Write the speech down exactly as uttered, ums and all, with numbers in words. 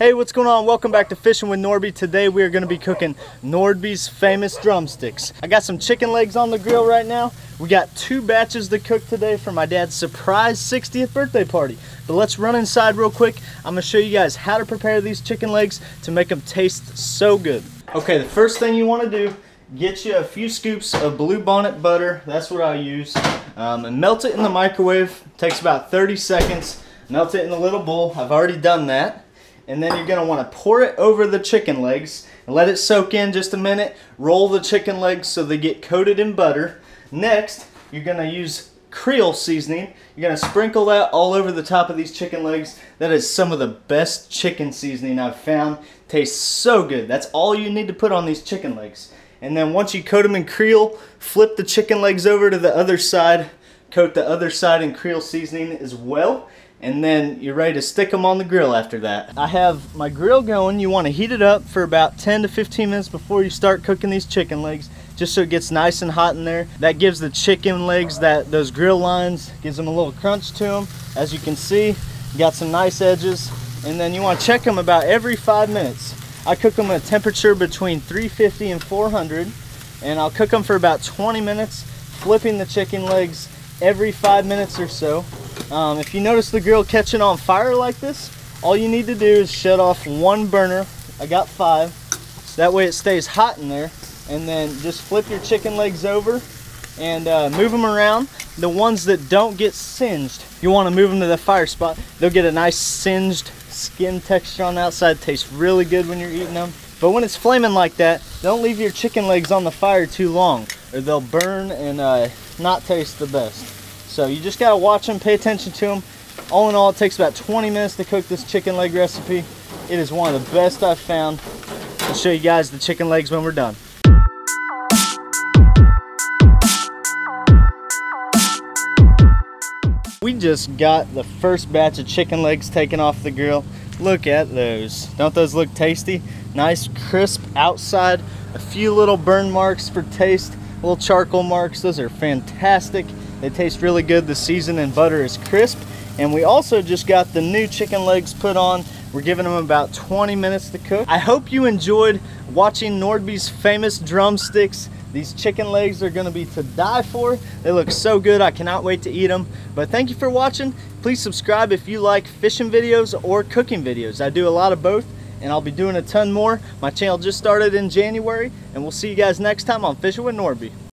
Hey, what's going on? Welcome back to Fishing with Nordbye. Today we are going to be cooking Nordbye's famous drumsticks. I got some chicken legs on the grill right now. We got two batches to cook today for my dad's surprise sixtieth birthday party. But let's run inside real quick. I'm going to show you guys how to prepare these chicken legs to make them taste so good. Okay, the first thing you want to do, get you a few scoops of Blue Bonnet butter. That's what I use. Um, and melt it in the microwave. It takes about thirty seconds. Melt it in a little bowl. I've already done that. And then you're going to want to pour it over the chicken legs and let it soak in just a minute. Roll the chicken legs so they get coated in butter. Next, you're going to use Creole seasoning. You're going to sprinkle that all over the top of these chicken legs. That is some of the best chicken seasoning I've found. Tastes so good. That's all you need to put on these chicken legs. And then once you coat them in Creole, flip the chicken legs over to the other side. Coat the other side in Creole seasoning as well. And then you're ready to stick them on the grill after that. I have my grill going. You want to heat it up for about ten to fifteen minutes before you start cooking these chicken legs, just so it gets nice and hot in there. That gives the chicken legs that those grill lines, gives them a little crunch to them. As you can see, got some nice edges. And then you want to check them about every five minutes. I cook them at a temperature between three fifty and four hundred, and I'll cook them for about twenty minutes, flipping the chicken legs every five minutes or so. Um, if you notice the grill catching on fire like this, all you need to do is shut off one burner. I got five. That way it stays hot in there. And then just flip your chicken legs over and uh, move them around. The ones that don't get singed, you want to move them to the fire spot. They'll get a nice singed skin texture on the outside. Tastes really good when you're eating them. But when it's flaming like that, don't leave your chicken legs on the fire too long, or they'll burn and uh, not taste the best. So you just gotta watch them, pay attention to them. All in all, it takes about twenty minutes to cook this chicken leg recipe. It is one of the best I've found. I'll show you guys the chicken legs when we're done. We just got the first batch of chicken legs taken off the grill. Look at those. Don't those look tasty? Nice crisp outside, a few little burn marks for taste, little charcoal marks. Those are fantastic. They taste really good. The seasoning and butter is crisp. And we also just got the new chicken legs put on. We're giving them about twenty minutes to cook. I hope you enjoyed watching Nordbye's famous drumsticks. These chicken legs are gonna be to die for. They look so good, I cannot wait to eat them. But thank you for watching. Please subscribe if you like fishing videos or cooking videos. I do a lot of both, and I'll be doing a ton more. My channel just started in January, and we'll see you guys next time on Fishing with Nordbye.